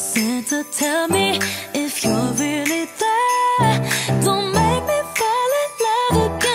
Santa, tell me if you're really there. Don't make me fall in love again.